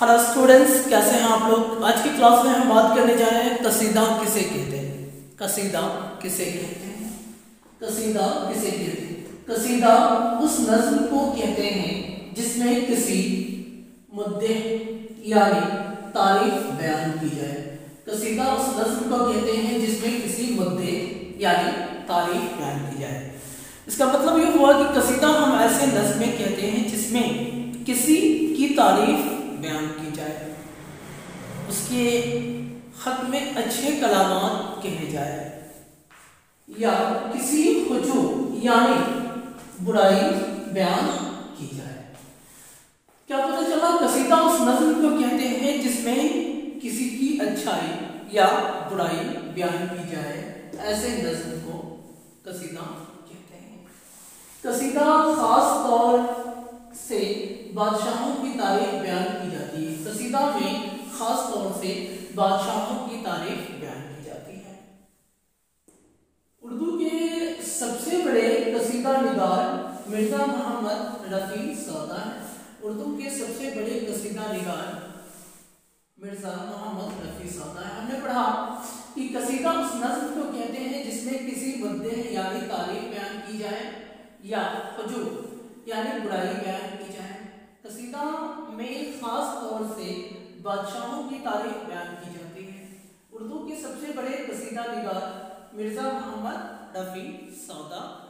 Hello students, कैसे हैं आप लोग। आज की क्लास में हम बात करने जा रहे हैं कसीदा किसे कहते हैं। कसीदा किसे कहते हैं? कसीदा किसे कहते हैं? कसीदा उस नज्म को कहते हैं जिसमें किसी मुद्दे यानी तारीफ बयान की जाए। कसीदा उस नज्म को कहते हैं जिसमें किसी मुद्दे यानी तारीफ बयान की जाए। इसका मतलब ये हुआ कि कसीदा हम ऐसे नज्म कहते हैं जिसमें किसी की तारीफ बयान की जाए, उसके खत्म में अच्छे कलामात कहे जाए या किसी हुजू यानी बुराई बयान की जाए। क्या पता चला, कसीदा उस नज्म को कहते हैं जिसमें किसी की अच्छाई या बुराई बयान की जाए। ऐसे नज्म को कसीदा कहते हैं। कसीदा खास तौर से बादशाहों की तारीफ बयान की जाती है। कसीदा में खास तौर से बादशाहों की तारीफ बयान की जाती है। उर्दू के सबसे बड़े कसीदा निगार मिर्ज़ा मोहम्मद रफी सौदा है। उर्दू के सबसे बड़े कसीदा निगार मिर्ज़ा मोहम्मद रफी सौदा है। हमने पढ़ा कि कसीदा उस नज्म को कहते हैं जिसमें किसी मुद्दे यानी तारीफ बयान की जाए या हुजू यानी बुराई बयान की जाए। कसीदा में खास तौर से बादशाहों की तारीफ बयान की जाती है। उर्दू के सबसे बड़े कसीदा निगार मिर्ज़ा मोहम्मद रफी सौदा।